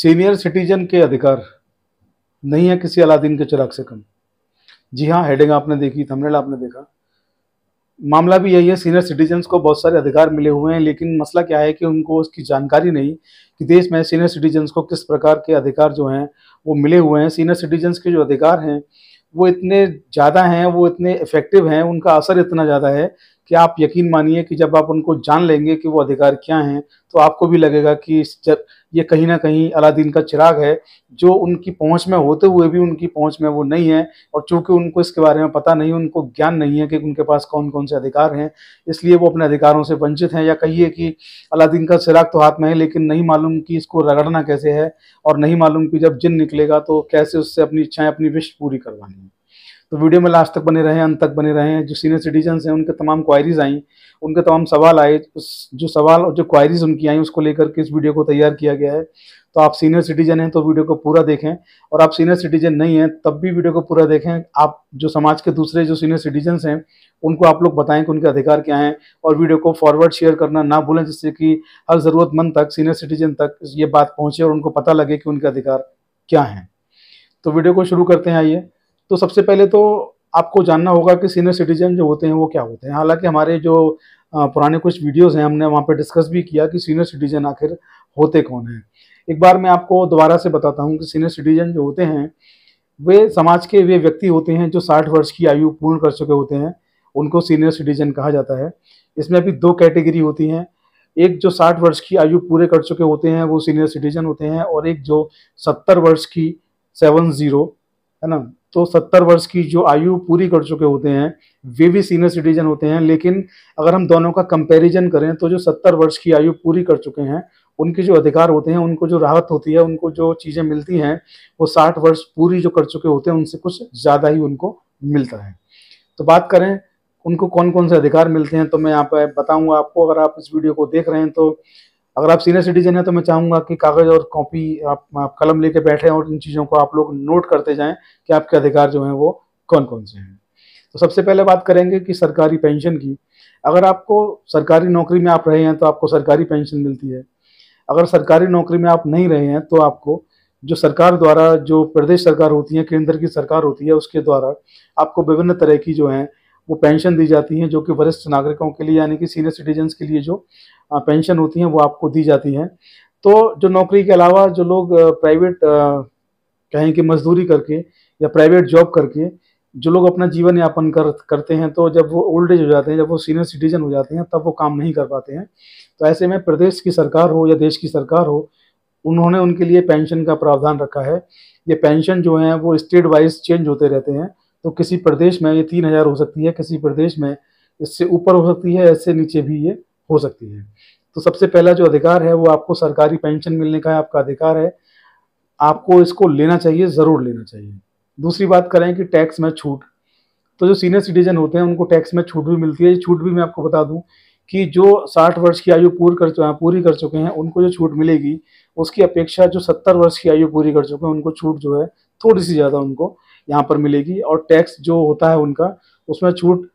Senior citizen के अधिकार नहीं है किसी अलादीन के चिराग से कम। जी हाँ, हेडिंग आपने देखी, थंबनेल आपने देखा, मामला भी यही है। सीनियर सिटीजन्स को बहुत सारे अधिकार मिले हुए हैं, लेकिन मसला क्या है कि उनको उसकी जानकारी नहीं कि देश में सीनियर सिटीजन्स को किस प्रकार के अधिकार जो हैं वो मिले हुए हैं। सीनियर सिटीजन्स के जो अधिकार हैं वो इतने ज़्यादा हैं, वो इतने इफेक्टिव हैं, उनका असर इतना ज़्यादा है कि आप यकीन मानिए कि जब आप उनको जान लेंगे कि वो अधिकार क्या हैं तो आपको भी लगेगा कि ये कहीं ना कहीं अलादीन का चिराग है, जो उनकी पहुंच में होते हुए भी उनकी पहुंच में वो नहीं है। और चूंकि उनको इसके बारे में पता नहीं, उनको ज्ञान नहीं है कि उनके पास कौन कौन से अधिकार हैं, इसलिए वो अपने अधिकारों से वंचित हैं। या कहिए कि अलादीन का चिराग तो हाथ में है, लेकिन नहीं मालूम कि इसको रगड़ना कैसे है, और नहीं मालूम कि जब जिन निकलेगा तो कैसे उससे अपनी इच्छाएँ, अपनी विश पूरी करवानी है। तो वीडियो में लास्ट तक बने रहें, अंत तक बने रहें। जो सीनियर सिटीजन्स हैं उनके तमाम क्वायरीज आई, उनके तमाम सवाल आए, उस जो सवाल और जो क्वायरीज उनकी आई उसको लेकर के इस वीडियो को तैयार किया गया है। तो आप सीनियर सिटीजन हैं तो वीडियो को पूरा देखें, और आप सीनियर सिटीजन नहीं हैं तब भी वीडियो को पूरा देखें। आप जो समाज के दूसरे जो सीनियर सिटीजन्स हैं उनको आप लोग बताएं कि उनके अधिकार क्या हैं, और वीडियो को फॉरवर्ड शेयर करना ना भूलें, जिससे कि हर ज़रूरतमंद तक, सीनियर सिटीजन तक ये बात पहुँचे और उनको पता लगे कि उनके अधिकार क्या हैं। तो वीडियो को शुरू करते हैं। आइए, तो सबसे पहले तो आपको जानना होगा कि सीनियर सिटीजन जो होते हैं वो क्या होते हैं। हालांकि हमारे जो पुराने कुछ वीडियोस हैं हमने वहाँ पे डिस्कस भी किया कि सीनियर सिटीजन आखिर होते कौन हैं। एक बार मैं आपको दोबारा से बताता हूँ कि सीनियर सिटीजन जो होते हैं वे समाज के वे व्यक्ति होते हैं जो 60 वर्ष की आयु पूर्ण कर चुके होते हैं, उनको सीनियर सिटीजन कहा जाता है। इसमें भी दो कैटेगरी होती हैं, एक जो 60 वर्ष की आयु पूरे कर चुके होते हैं वो सीनियर सिटीजन होते हैं, और एक जो 70 वर्ष की 70 है ना, तो 70 वर्ष की जो आयु पूरी कर चुके होते हैं वे भी सीनियर सिटीजन होते हैं। लेकिन अगर हम दोनों का कंपैरिजन करें तो जो 70 वर्ष की आयु पूरी कर चुके हैं उनके जो अधिकार होते हैं, उनको जो राहत होती है, उनको जो चीज़ें मिलती हैं वो 60 वर्ष पूरी जो कर चुके होते हैं उनसे कुछ ज़्यादा ही उनको मिलता है। तो बात करें उनको कौन कौन से अधिकार मिलते हैं तो मैं यहाँ पर बताऊँगा आपको। अगर आप इस वीडियो को देख रहे हैं तो अगर आप सीनियर सिटीजन हैं तो मैं चाहूँगा कि कागज़ और कॉपी, आप कलम लेके बैठे और इन चीज़ों को आप लोग नोट करते जाएं कि आपके अधिकार जो हैं वो कौन कौन से हैं। तो सबसे पहले बात करेंगे कि सरकारी पेंशन की। अगर आपको सरकारी नौकरी में आप रहे हैं तो आपको सरकारी पेंशन मिलती है। अगर सरकारी नौकरी में आप नहीं रहे हैं तो आपको जो सरकार द्वारा, जो प्रदेश सरकार होती है, केंद्र की सरकार होती है, उसके द्वारा आपको विभिन्न तरह की जो है वो पेंशन दी जाती है, जो कि वरिष्ठ नागरिकों के लिए यानी कि सीनियर सिटीजन्स के लिए जो पेंशन होती है वो आपको दी जाती है। तो जो नौकरी के अलावा जो लोग प्राइवेट कहें कि मजदूरी करके या प्राइवेट जॉब करके जो लोग अपना जीवन यापन करते हैं, तो जब वो ओल्ड एज हो जाते हैं, जब वो सीनियर सिटीजन हो जाते हैं तब वो काम नहीं कर पाते हैं। तो ऐसे में प्रदेश की सरकार हो या देश की सरकार हो, उन्होंने उनके लिए पेंशन का प्रावधान रखा है। ये पेंशन जो है वो स्टेट वाइज चेंज होते रहते हैं। तो किसी प्रदेश में ये 3000 हो सकती है, किसी प्रदेश में इससे ऊपर हो सकती है, इससे नीचे भी ये हो सकती है। तो सबसे पहला जो अधिकार है वो आपको सरकारी पेंशन मिलने का है, आपका अधिकार है, आपको इसको लेना चाहिए, ज़रूर लेना चाहिए। दूसरी बात करें कि टैक्स में छूट। तो जो सीनियर सिटीजन होते हैं उनको टैक्स में छूट भी मिलती है। छूट भी मैं आपको बता दूं कि जो 60 वर्ष की आयु पूरी कर चुके हैं उनको जो छूट मिलेगी उसकी अपेक्षा जो 70 वर्ष की आयु पूरी कर चुके हैं उनको छूट जो है थोड़ी सी ज़्यादा उनको यहाँ पर मिलेगी। और टैक्स जो होता है उनका, उसमें छूट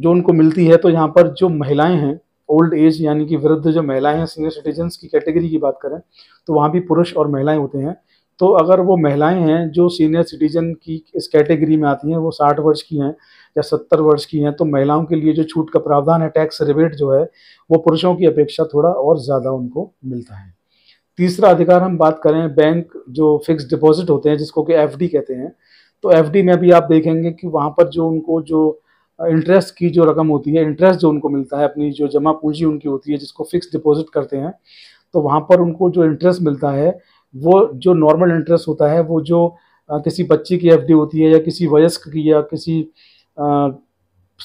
जो उनको मिलती है तो यहाँ पर जो महिलाएं हैं, ओल्ड एज यानी कि वृद्ध जो महिलाएं हैं, सीनियर सिटीजन्स की कैटेगरी की बात करें तो वहाँ भी पुरुष और महिलाएं होते हैं। तो अगर वो महिलाएं हैं जो सीनियर सिटीजन की इस कैटेगरी में आती हैं, वो 60 वर्ष की हैं या 70 वर्ष की हैं, तो महिलाओं के लिए जो छूट का प्रावधान है, टैक्स रिबेट जो है, वो पुरुषों की अपेक्षा थोड़ा और ज़्यादा उनको मिलता है। तीसरा अधिकार हम बात करें बैंक जो फिक्स डिपॉजिट होते हैं जिसको कि एफडी कहते हैं, तो एफडी में भी आप देखेंगे कि वहाँ पर जो उनको जो इंटरेस्ट की जो रकम होती है, इंटरेस्ट जो उनको मिलता है अपनी जो जमा पूंजी उनकी होती है जिसको फिक्स डिपॉजिट करते हैं, तो वहाँ पर उनको जो इंटरेस्ट मिलता है वो जो नॉर्मल इंटरेस्ट होता है वो जो किसी बच्चे की एफडी होती है या किसी वयस्क की या किसी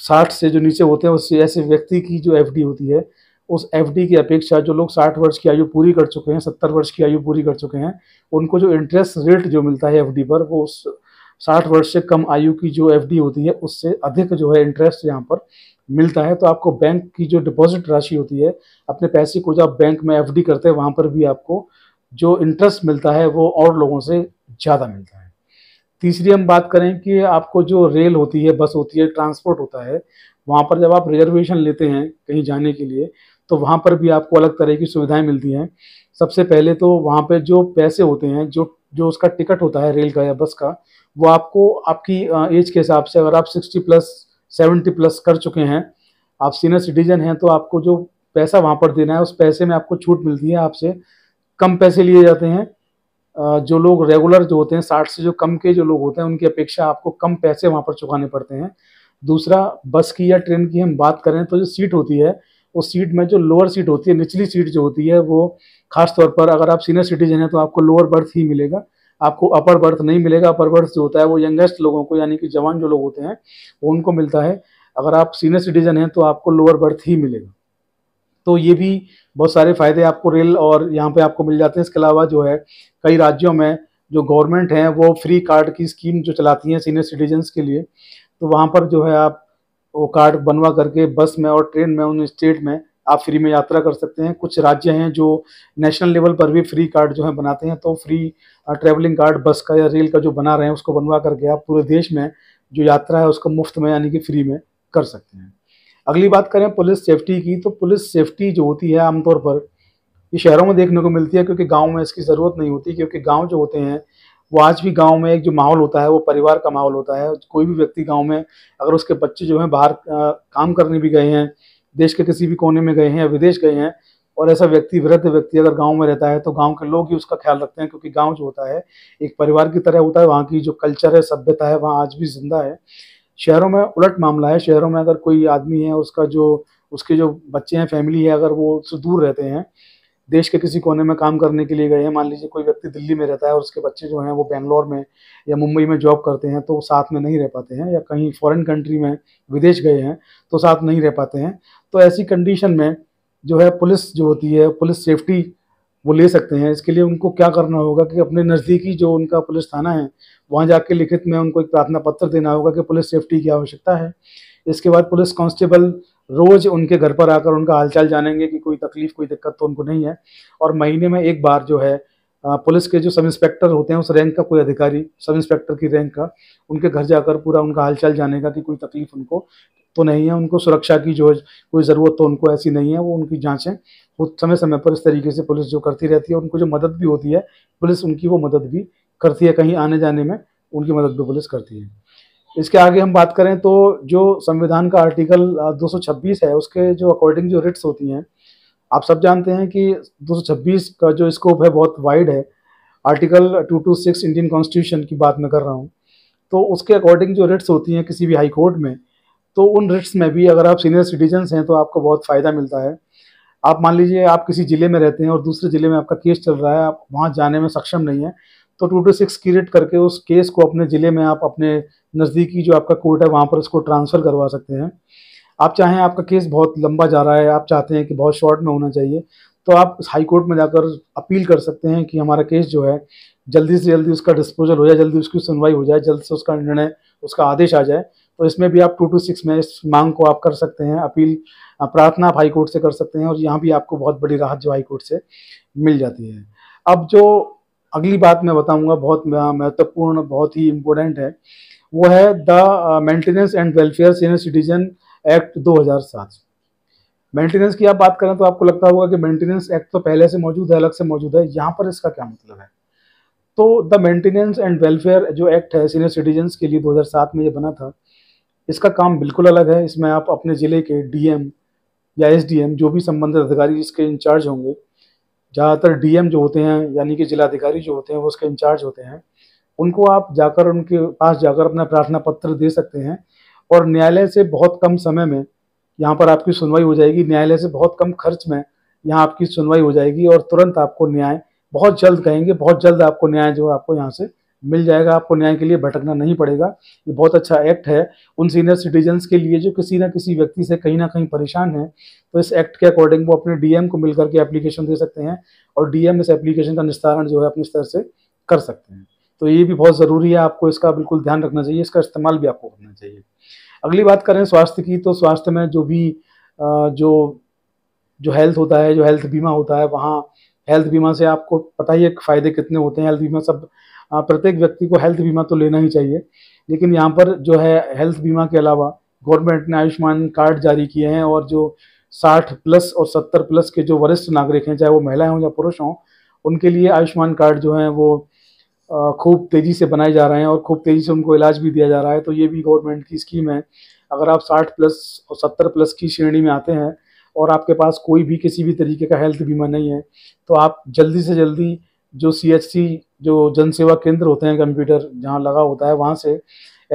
60 से जो नीचे होते हैं उससे ऐसे व्यक्ति की जो एफडी होती है, उस एफडी की अपेक्षा जो लोग 60 वर्ष की आयु पूरी कर चुके हैं, 70 वर्ष की आयु पूरी कर चुके हैं, उनको जो इंटरेस्ट रेट जो मिलता है एफडी पर वो उस 60 वर्ष से कम आयु की जो एफडी होती है उससे अधिक जो है इंटरेस्ट यहाँ पर मिलता है। तो आपको बैंक की जो डिपॉजिट राशि होती है, अपने पैसे को जो आप बैंक में एफडी करते हैं वहाँ पर भी आपको जो इंटरेस्ट मिलता है वो और लोगों से ज़्यादा मिलता है। तीसरी हम बात करें कि आपको जो रेल होती है, बस होती है, ट्रांसपोर्ट होता है, वहाँ पर जब आप रिजर्वेशन लेते हैं कहीं जाने के लिए तो वहाँ पर भी आपको अलग तरह की सुविधाएं मिलती हैं। सबसे पहले तो वहाँ पे जो पैसे होते हैं, जो उसका टिकट होता है रेल का या बस का, वो आपको आपकी एज के हिसाब से, अगर आप 60+ 70+ कर चुके हैं, आप सीनियर सिटीजन हैं, तो आपको जो पैसा वहाँ पर देना है उस पैसे में आपको छूट मिलती है, आपसे कम पैसे लिए जाते हैं। जो लोग रेगुलर जो होते हैं, 60 से जो कम के जो लोग होते हैं, उनकी अपेक्षा आपको कम पैसे वहाँ पर चुकाने पड़ते हैं। दूसरा, बस की या ट्रेन की हम बात करें तो जो सीट होती है, उस सीट में जो लोअर सीट होती है, निचली सीट जो होती है, वो खास तौर पर अगर आप सीनियर सिटीजन हैं तो आपको लोअर बर्थ ही मिलेगा, आपको अपर बर्थ नहीं मिलेगा। अपर बर्थ जो होता है वो यंगेस्ट लोगों को, यानी कि जवान जो लोग होते हैं, वो उनको मिलता है। अगर आप सीनियर सिटीजन हैं तो आपको लोअर बर्थ ही मिलेगा। तो ये भी बहुत सारे फ़ायदे आपको रेल और यहाँ पे आपको मिल जाते हैं। इसके अलावा जो है, कई राज्यों में जो गवर्नमेंट है वो फ्री कार्ड की स्कीम जो चलाती है सीनियर सिटीजन्स के लिए, तो वहाँ पर जो है आप वो कार्ड बनवा करके बस में और ट्रेन में उन स्टेट में आप फ्री में यात्रा कर सकते हैं। कुछ राज्य हैं जो नेशनल लेवल पर भी फ्री कार्ड जो है बनाते हैं, तो फ्री ट्रैवलिंग कार्ड बस का या रेल का जो बना रहे हैं उसको बनवा करके आप पूरे देश में जो यात्रा है उसको मुफ्त में, यानी कि फ्री में कर सकते हैं। अगली बात करें पुलिस सेफ्टी की, तो पुलिस सेफ्टी जो होती है आमतौर पर ये शहरों में देखने को मिलती है, क्योंकि गाँव में इसकी ज़रूरत नहीं होती, क्योंकि गाँव जो होते हैं वो आज भी, गांव में एक जो माहौल होता है वो परिवार का माहौल होता है। कोई भी व्यक्ति गांव में, अगर उसके बच्चे जो हैं बाहर काम करने भी गए हैं, देश के किसी भी कोने में गए हैं या विदेश गए हैं, और ऐसा व्यक्ति, वृद्ध व्यक्ति अगर गांव में रहता है तो गांव के लोग ही उसका ख्याल रखते हैं, क्योंकि गांव जो होता है एक परिवार की तरह होता है। वहाँ की जो कल्चर है, सभ्यता है, वहाँ आज भी जिंदा है। शहरों में उलट मामला है। शहरों में अगर कोई आदमी है, उसके जो बच्चे हैं, फैमिली है, अगर वो उससे दूर रहते हैं, देश के किसी कोने में काम करने के लिए गए हैं, मान लीजिए कोई व्यक्ति दिल्ली में रहता है और उसके बच्चे जो हैं वो बेंगलोर में या मुंबई में जॉब करते हैं, तो वो साथ में नहीं रह पाते हैं, या कहीं फॉरेन कंट्री में विदेश गए हैं तो साथ नहीं रह पाते हैं। तो ऐसी कंडीशन में जो है पुलिस जो होती है, पुलिस सेफ्टी वो ले सकते हैं। इसके लिए उनको क्या करना होगा कि अपने नज़दीकी जो उनका पुलिस थाना है वहाँ जाके लिखित में उनको एक प्रार्थना पत्र देना होगा कि पुलिस सेफ्टी की आवश्यकता है। इसके बाद पुलिस कांस्टेबल रोज़ उनके घर पर आकर उनका हालचाल जानेंगे कि कोई तकलीफ, कोई दिक्कत तो उनको नहीं है। और महीने में एक बार जो है पुलिस के जो सब इंस्पेक्टर होते हैं, उस रैंक का कोई अधिकारी, सब इंस्पेक्टर की रैंक का, उनके घर जाकर पूरा उनका हालचाल जाने का कि कोई तकलीफ उनको तो नहीं है, उनको सुरक्षा की जो कोई ज़रूरत तो उनको ऐसी नहीं है। वो उनकी जाँचें समय समय पर इस तरीके से पुलिस जो करती रहती है। उनको जो मदद भी होती है, पुलिस उनकी वो मदद भी करती है, कहीं आने जाने में उनकी मदद भी पुलिस करती है। इसके आगे हम बात करें तो जो संविधान का आर्टिकल 226 है, उसके जो अकॉर्डिंग जो रिट्स होती हैं, आप सब जानते हैं कि 226 का जो स्कोप है बहुत वाइड है। आर्टिकल 226 इंडियन कॉन्स्टिट्यूशन की बात मैं कर रहा हूं। तो उसके अकॉर्डिंग जो रिट्स होती हैं किसी भी हाई कोर्ट में, तो उन रिट्स में भी अगर आप सीनियर सिटीजन्स हैं तो आपको बहुत फ़ायदा मिलता है। आप मान लीजिए आप किसी ज़िले में रहते हैं और दूसरे ज़िले में आपका केस चल रहा है, आप वहाँ जाने में सक्षम नहीं है, तो 226 की रिट करके उस केस को अपने ज़िले में आप अपने नज़दीकी जो आपका कोर्ट है वहाँ पर उसको ट्रांसफ़र करवा सकते हैं। आप चाहें, आपका केस बहुत लंबा जा रहा है, आप चाहते हैं कि बहुत शॉर्ट में होना चाहिए, तो आप हाई कोर्ट में जाकर अपील कर सकते हैं कि हमारा केस जो है जल्दी से जल्दी उसका डिस्पोजल हो जाए, जल्दी उसकी सुनवाई हो जाए, जल्द से उसका निर्णय, उसका आदेश आ जाए। तो इसमें भी आप 226 में इस मांग को आप कर सकते हैं, अपील, प्रार्थना आप हाई कोर्ट से कर सकते हैं, और यहाँ भी आपको बहुत बड़ी राहत जो हाई कोर्ट से मिल जाती है। अब जो अगली बात मैं बताऊँगा, बहुत महत्वपूर्ण, बहुत ही इम्पोर्टेंट है, वो है the maintenance and welfare senior citizen act 2007। Maintenance की आप बात करें तो आपको लगता होगा कि मेंटेनेंस एक्ट तो पहले से मौजूद है, अलग से मौजूद है, यहाँ पर इसका क्या मतलब है। तो द मेंटेनेंस एंड वेलफेयर जो एक्ट है सीनियर सिटीजन्स के लिए 2007 में ये बना था, इसका काम बिल्कुल अलग है। इसमें आप अपने ज़िले के डीएम या एसडीएम, जो भी संबंधित अधिकारी इसके इंचार्ज होंगे, ज़्यादातर डीएम जो होते हैं यानी कि जिलाधिकारी जो होते हैं वो उसके इंचार्ज होते हैं, उनको आप जाकर, उनके पास जाकर अपना प्रार्थना पत्र दे सकते हैं, और न्यायालय से बहुत कम समय में यहाँ पर आपकी सुनवाई हो जाएगी। न्यायालय से बहुत कम खर्च में यहाँ आपकी सुनवाई हो जाएगी, और तुरंत आपको न्याय, बहुत जल्द कहेंगे, बहुत जल्द आपको न्याय जो है आपको यहाँ से मिल जाएगा। आपको न्याय के लिए भटकना नहीं पड़ेगा। ये बहुत अच्छा एक्ट है उन सीनियर सिटीजन्स के लिए जो किसी ना किसी व्यक्ति से कहीं ना कहीं परेशान है। तो इस एक्ट के अकॉर्डिंग वो अपने डीएम को मिल करके एप्लीकेशन दे सकते हैं, और डीएम इस एप्लीकेशन का निस्तारण जो है अपने स्तर से कर सकते हैं। तो ये भी बहुत ज़रूरी है, आपको इसका बिल्कुल ध्यान रखना चाहिए, इसका इस्तेमाल भी आपको करना चाहिए। अगली बात करें स्वास्थ्य की, तो स्वास्थ्य में जो भी जो हेल्थ होता है, जो हेल्थ बीमा होता है, वहाँ हेल्थ बीमा से आपको पता ही है फ़ायदे कितने होते हैं। हेल्थ बीमा सब, प्रत्येक व्यक्ति को हेल्थ बीमा तो लेना ही चाहिए, लेकिन यहाँ पर जो है हेल्थ बीमा के अलावा गवर्नमेंट ने आयुष्मान कार्ड जारी किए हैं, और जो 60 प्लस और 70 प्लस के जो वरिष्ठ नागरिक हैं, चाहे वो महिलाएं हों या पुरुष हों, उनके लिए आयुष्मान कार्ड जो हैं वो खूब तेज़ी से बनाए जा रहे हैं और खूब तेज़ी से उनको इलाज भी दिया जा रहा है। तो ये भी गवर्नमेंट की स्कीम है। अगर आप 60 प्लस और 70 प्लस की श्रेणी में आते हैं और आपके पास कोई भी किसी भी तरीके का हेल्थ बीमा नहीं है, तो आप जल्दी से जल्दी जो CHC जो जन सेवा केंद्र होते हैं, कंप्यूटर जहाँ लगा होता है, वहाँ से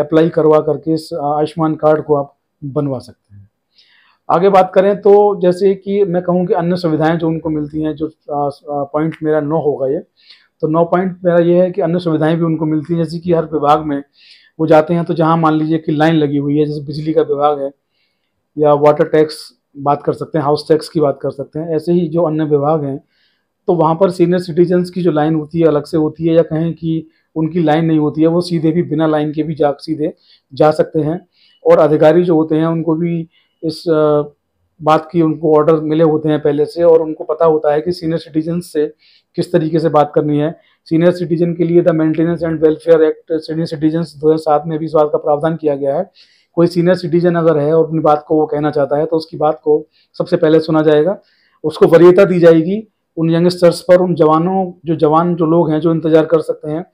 अप्लाई करवा करके इस आयुष्मान कार्ड को आप बनवा सकते हैं। आगे बात करें तो जैसे कि मैं कहूँ कि अन्य सुविधाएं जो उनको मिलती हैं, जो पॉइंट मेरा 9 होगा ये, तो 9 पॉइंट मेरा ये है कि अन्य सुविधाएं भी उनको मिलती हैं। जैसे कि हर विभाग में वो जाते हैं, तो जहाँ मान लीजिए कि लाइन लगी हुई है, जैसे बिजली का विभाग है या वाटर टैक्स बात कर सकते हैं, हाउस टैक्स की बात कर सकते हैं, ऐसे ही जो अन्य विभाग हैं, तो वहाँ पर सीनियर सिटीजन्स की जो लाइन होती है अलग से होती है, या कहें कि उनकी लाइन नहीं होती है, वो सीधे भी बिना लाइन के भी सीधे जा सकते हैं। और अधिकारी जो होते हैं उनको भी इस बात की उनको ऑर्डर मिले होते हैं पहले से, और उनको पता होता है कि सीनियर सिटीजन्स से किस तरीके से बात करनी है। सीनियर सिटीजन के लिए the maintenance and welfare act senior citizens 2007 में भी इस बात का प्रावधान किया गया है। कोई सीनियर सिटीजन अगर है और अपनी बात को वो कहना चाहता है, तो उसकी बात को सबसे पहले सुना जाएगा, उसको वरीयता दी जाएगी उन यंगस्टर्स पर, उन जवान जो लोग हैं जो इंतजार कर सकते हैं,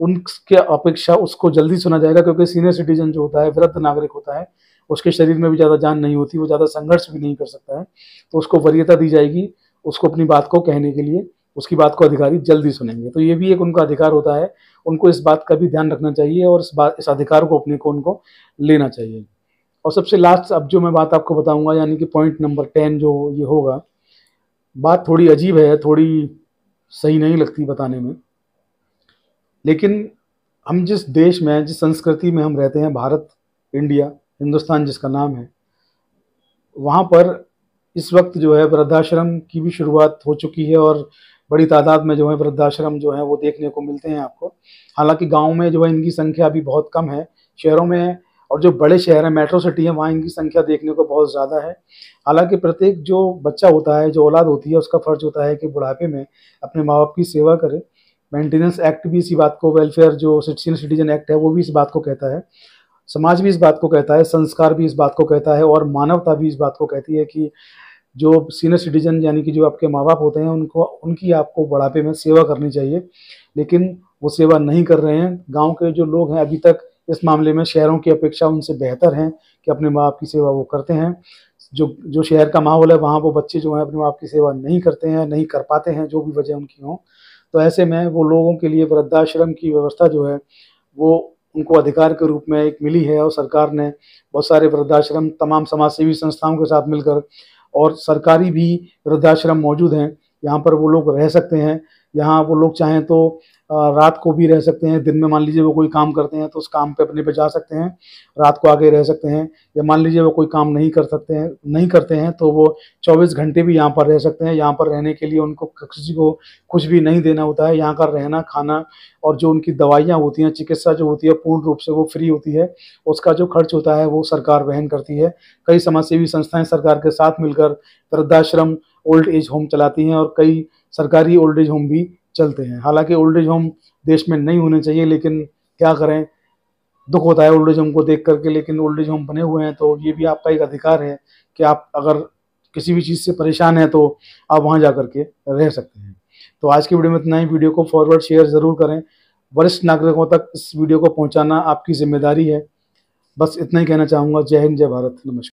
उनके अपेक्षा उसको जल्दी सुना जाएगा। क्योंकि सीनियर सिटीजन जो होता है वृद्ध नागरिक होता है, उसके शरीर में भी ज़्यादा जान नहीं होती, वो ज़्यादा संघर्ष भी नहीं कर सकता है, तो उसको वरीयता दी जाएगी उसको अपनी बात को कहने के लिए, उसकी बात को अधिकारी जल्दी सुनेंगे। तो ये भी एक उनका अधिकार होता है, उनको इस बात का भी ध्यान रखना चाहिए और इस अधिकार को अपने को उनको लेना चाहिए। और सबसे लास्ट अब जो मैं बात आपको बताऊँगा, यानी कि पॉइंट नंबर 10 जो ये होगा, बात थोड़ी अजीब है, थोड़ी सही नहीं लगती बताने में, लेकिन हम जिस देश में, जिस संस्कृति में हम रहते हैं, भारत, इंडिया, हिंदुस्तान जिसका नाम है, वहाँ पर इस वक्त जो है वृद्धाश्रम की भी शुरुआत हो चुकी है और बड़ी तादाद में जो है वृद्धाश्रम जो है वो देखने को मिलते हैं आपको। हालांकि गाँव में जो है इनकी संख्या भी बहुत कम है, शहरों में और जो बड़े शहर हैं, मेट्रो सिटी हैं, वहाँ इनकी संख्या देखने को बहुत ज़्यादा है। हालांकि प्रत्येक जो बच्चा होता है, जो औलाद होती है, उसका फ़र्ज़ होता है कि बुढ़ापे में अपने माँ बाप की सेवा करे। मेंटेनेंस एक्ट भी इसी बात को, वेलफेयर जो सीनियर सिटीजन एक्ट है वो भी इस बात को कहता है, समाज भी इस बात को कहता है, संस्कार भी इस बात को कहता है, और मानवता भी इस बात को कहती है कि जो सीनियर सिटीजन यानी कि जो आपके माँ बाप होते हैं, उनकी आपको बुढ़ापे में सेवा करनी चाहिए। लेकिन वो सेवा नहीं कर रहे हैं। गाँव के जो लोग हैं अभी तक इस मामले में शहरों की अपेक्षा उनसे बेहतर हैं कि अपने माँ बाप की सेवा वो करते हैं। जो शहर का माहौल है वहाँ वो बच्चे जो हैं अपने माँ बाप की सेवा नहीं करते हैं, नहीं कर पाते हैं, जो भी वजह उनकी हो। तो ऐसे में वो लोगों के लिए वृद्धाश्रम की व्यवस्था जो है वो उनको अधिकार के रूप में एक मिली है, और सरकार ने बहुत सारे वृद्धाश्रम तमाम समाजसेवी संस्थाओं के साथ मिलकर, और सरकारी भी वृद्धाश्रम मौजूद हैं, यहाँ पर वो लोग रह सकते हैं। यहाँ वो लोग चाहें तो रात को भी रह सकते हैं, दिन में मान लीजिए वो कोई काम करते हैं तो उस काम पे अपने पे जा सकते हैं, रात को आगे रह सकते हैं, या मान लीजिए वो कोई काम नहीं करते हैं तो वो 24 घंटे भी यहाँ पर रह सकते हैं। यहाँ पर रहने के लिए उनको किसी को कुछ भी नहीं देना होता है। यहाँ का रहना, खाना और जो उनकी दवाइयाँ होती हैं, चिकित्सा जो होती है, पूर्ण रूप से वो फ्री होती है। उसका जो खर्च होता है वो सरकार वहन करती है। कई समाजसेवी संस्थाएँ सरकार के साथ मिलकर वृद्धाश्रम, ओल्ड एज होम चलाती हैं, और कई सरकारी ओल्ड एज होम भी चलते हैं। हालांकि ओल्ड एज होम देश में नहीं होने चाहिए, लेकिन क्या करें, दुख होता है ओल्ड एज होम को देख करके, लेकिन ओल्ड एज होम बने हुए हैं। तो ये भी आपका एक अधिकार है कि आप अगर किसी भी चीज़ से परेशान हैं तो आप वहाँ जा करके रह सकते हैं। तो आज की वीडियो में इतना ही। वीडियो को फॉरवर्ड, शेयर ज़रूर करें। वरिष्ठ नागरिकों तक इस वीडियो को पहुँचाना आपकी जिम्मेदारी है। बस इतना ही कहना चाहूँगा। जय हिंद, जय भारत, नमस्कार।